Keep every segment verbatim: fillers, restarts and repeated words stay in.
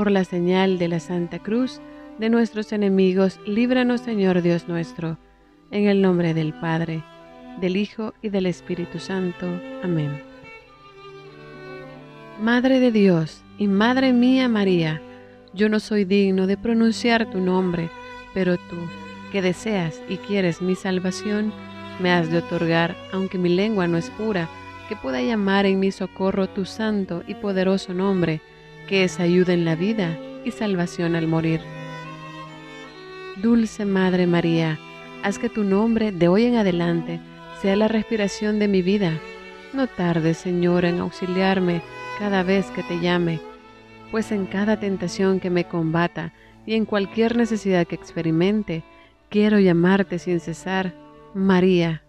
Por la señal de la Santa Cruz de nuestros enemigos, líbranos, Señor Dios nuestro, en el nombre del Padre, del Hijo y del Espíritu Santo. Amén. Madre de Dios y Madre mía María, yo no soy digno de pronunciar tu nombre, pero tú, que deseas y quieres mi salvación, me has de otorgar, aunque mi lengua no es pura, que pueda llamar en mi socorro tu santo y poderoso nombre, que es ayuda en la vida y salvación al morir. Dulce Madre María, haz que tu nombre de hoy en adelante sea la respiración de mi vida. No tardes, Señora, en auxiliarme cada vez que te llame, pues en cada tentación que me combata y en cualquier necesidad que experimente, quiero llamarte sin cesar, María.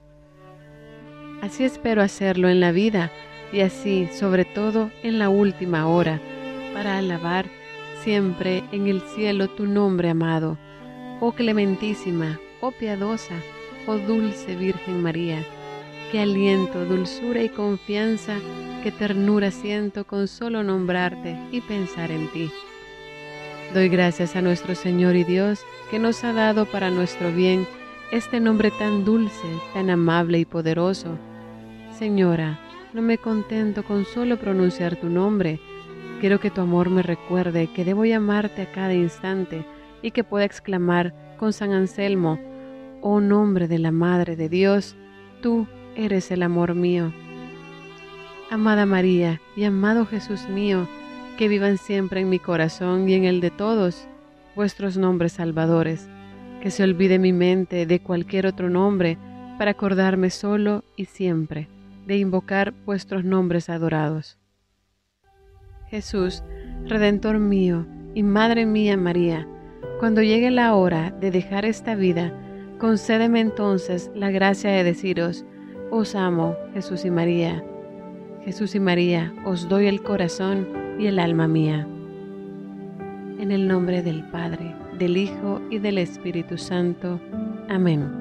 Así espero hacerlo en la vida y así, sobre todo, en la última hora, para alabar siempre en el cielo tu nombre amado. Oh clementísima, oh piadosa, oh dulce Virgen María, qué aliento, dulzura y confianza, qué ternura siento con solo nombrarte y pensar en ti. Doy gracias a nuestro Señor y Dios, que nos ha dado para nuestro bien este nombre tan dulce, tan amable y poderoso. Señora, no me contento con solo pronunciar tu nombre. Quiero que tu amor me recuerde que debo llamarte a cada instante y que pueda exclamar con San Anselmo, «Oh nombre de la Madre de Dios, tú eres el amor mío». Amada María y amado Jesús mío, que vivan siempre en mi corazón y en el de todos vuestros nombres salvadores, que se olvide mi mente de cualquier otro nombre para acordarme solo y siempre de invocar vuestros nombres adorados. Jesús, Redentor mío y Madre mía María, cuando llegue la hora de dejar esta vida, concédeme entonces la gracia de deciros, os amo, Jesús y María. Jesús y María, os doy el corazón y el alma mía. En el nombre del Padre, del Hijo y del Espíritu Santo. Amén.